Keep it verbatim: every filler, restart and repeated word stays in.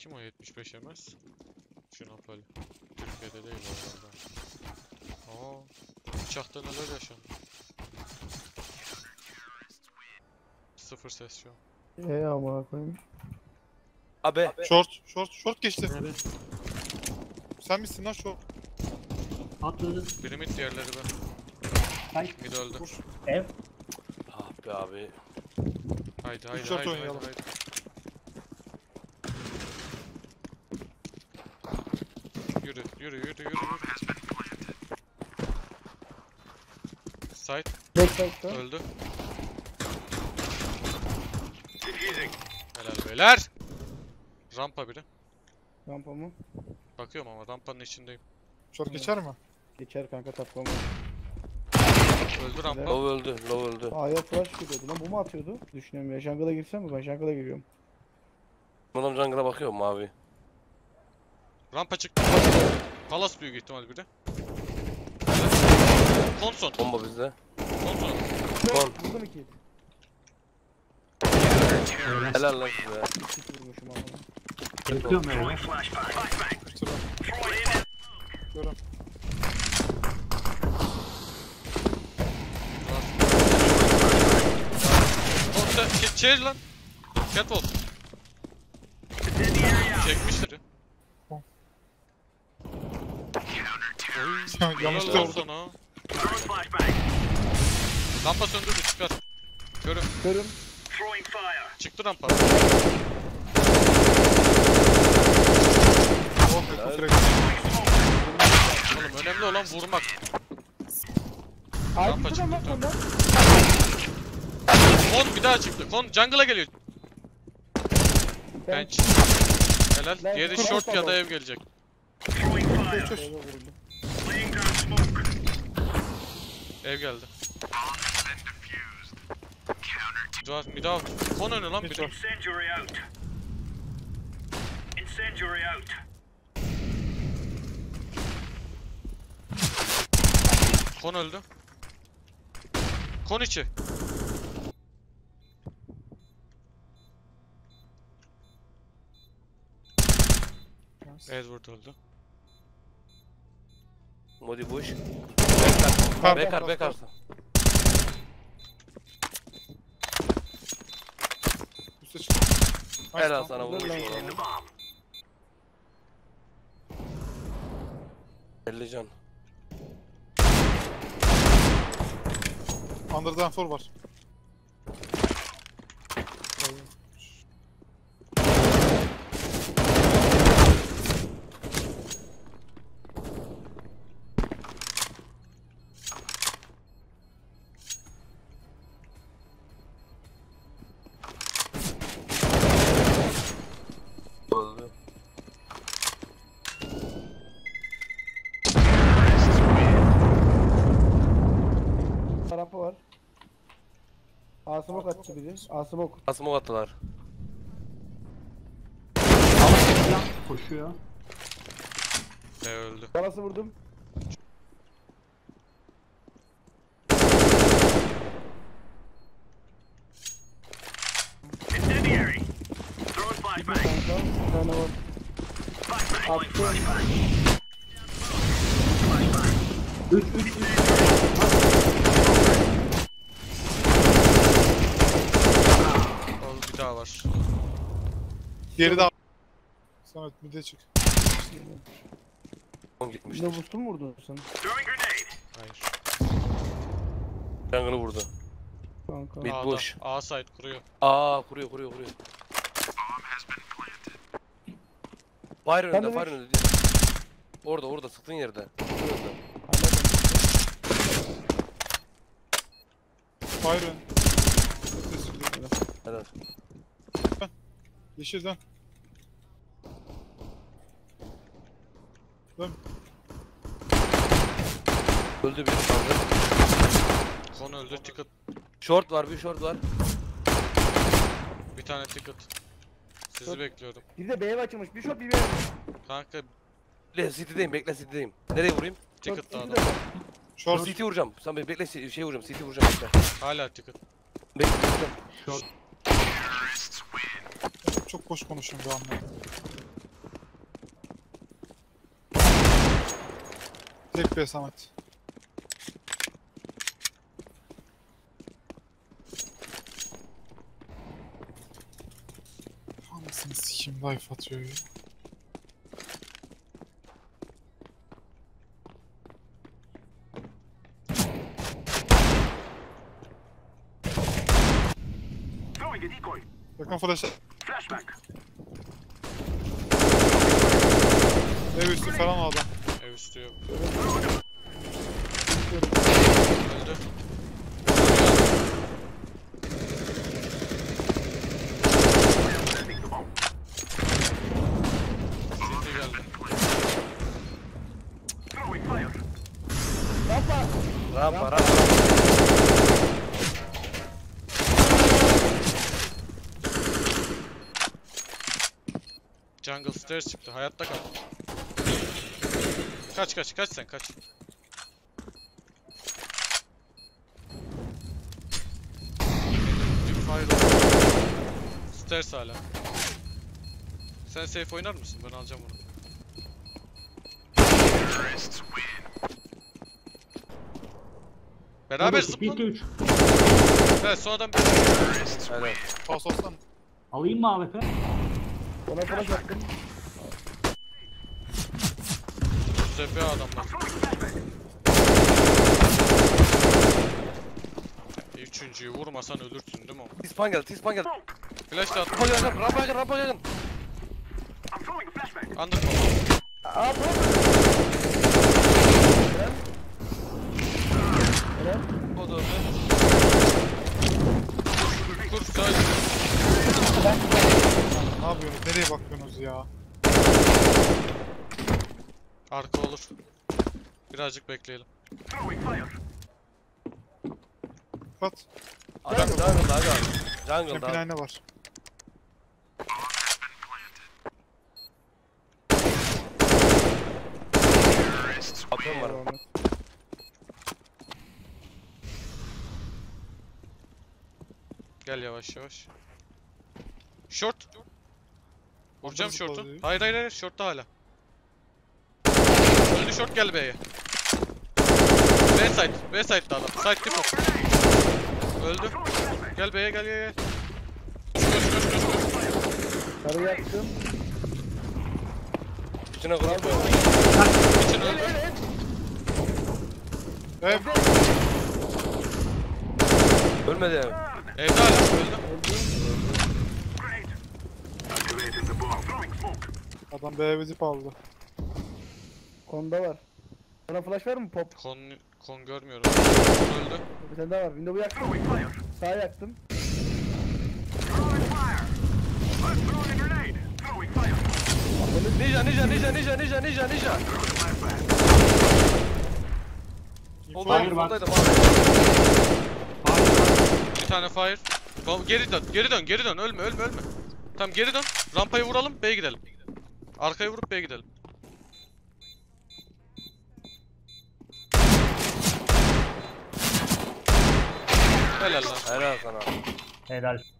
Kim o yetmiş beş yemez? Şu Napoli. Türkiye'de değil orada. Aa, uçakta neler yaşandı? Sıfır ses şu an. Eee amına koyayım. Abi. Short, short, short geçti. Evet. Sen misin lan short? Atladı. Biri mid diğerleri ben. Mid öldü. Ev. Ah be abi. Haydi haydi haydi, haydi haydi haydi. Yürü yürü yürü yürü yürü. Side. Öldü. Helal beyler. Rampa biri. Rampa mı? Bakıyorum ama rampanın içindeyim. Short evet. Geçer mi? Geçer kanka, tatlama. Öldü rampa. Low öldü, low öldü. Aa yok, flash gidiyordu lan, bu mu atıyordu? Düşünüyorum ya, jungle'a girsem mi? Ben jungle'a giriyorum. Adam jungle'a bakıyor mavi. Rampa çıktı. Palas büyük ihtimal biri. Thompson. Bomba bizde. Thompson. Kon. Buldum iki. Helal lan size. İki vurmuşum ama. Yapıyorum ya. Görüm. Çevir lan. Catwalk. Çekmiştir. Yanlış doğrudan ha. Lampa söndürdü, çıkar. Görüm. Görüm. Çıktı rampa. Oh, oğlum önemli olan vurmak. Rampa çıktı. Kon bir daha çıktı. Kon jungle'a geliyor. Bench. Helal. Ben diğeri short ya da ev gelecek. Ev geldi. Duvar mid out. Kon önü lan bir dur. Kon öldü. Kon içi. Edward öldü. Modi boş. Bekar, bekar, bekar. Helal sana vurmuş oğlum. elli can. Under'dan for var. Asmok attı bizi. Asmok. Asmok attılar. Koşuyor. Ne öldü? Balası vurdum. Incendiary. Throw flashbang. Flashbang. üç üç üç. Var. Diğeri de Samet mide çık. Gitmişti. Ne boost'u mu vurdun sen? Hayır. Jungle'ı vurdu. Kanka. Mid boş. A side kuruyor. Aa kuruyor kuruyor kuruyor. Fire önünde, fire önünde. Orada orada sıktığın yerde. Orada. Fire ön. Helal. Yeşil dön. Dön. Öldü bir sandı. Son öldü, ticket. Short var, bir short var. Bir tane ticket. Sizi short bekliyordum. Bir de B'ye açılmış, bir short bir B'ye. Kanka. Bekle City'deyim, bekle City'deyim. Nereye vurayım? Ticket daha da. Short City vuracağım. Sen bekle şey vuracağım, City vuracağım bekle. Hala ticket. Bekle vuracağım. Short. Çok boş konuşuyorum bu anlamda. Tek be Samet. Anasını sikeyim, life atıyor ya. Bakın flash. Flashback. Ev üstü falan o adam. Ev üstü yok. Öldü. Sette geldi. Rampa. Rampa rampa. Jungle stairs çıktı. Hayatta kal. Kaç kaç kaç sen kaç. Stairs hala. Sen safe oynar mısın? Ben alacağım onu. Beraber zıplan. Evet son adam. Evet. Pas olsan. Alayım mı A W P? Ona para yaktım. Tepe adamlar. Üçüncüyü vurmasan ölürsün değil mi? Tispan geldi, tispan geldi. Flash da attım. Rampa yakın, rampa yakın. Andır. Aa, bro. O da öldü. Kur, sadece. Ne yapıyorsunuz? Nereye bakıyorsunuz ya? Arka olur. Birazcık bekleyelim. Pat. Jungle, jungle, jungle. Jungle, jungle var. Atom var abi. Gel yavaş yavaş. Short. Vuracağım short'u. Hayır hayır hayır, short'ta hala. Öldü short, gel B'ye. B side, B side'da adam. Side tipo. Öldü. Gel B'ye, gel gel gel. Koş koş koş koş. Karı yaktım. İçine kural koy. İçine öldü. Ev. Ölmedi ev. Evde hala öldü. Adam B'ye zip aldı. Konda var. Bana flash var mı pop? Kon, kon görmüyorum. Öldü. Bir tane daha var. Window'u yaktım. Sağa yaktım. Ninja ninja ninja ninja ninja ninja ninja. Fire var. Bir tane fire. Geri dön, geri dön, geri dön. Ölme, ölme, ölme. Tamam geri dön. Rampayı vuralım, B'ye gidelim. Arkaya vurup B'ye gidelim. Helal lan. Helal sana. Helal.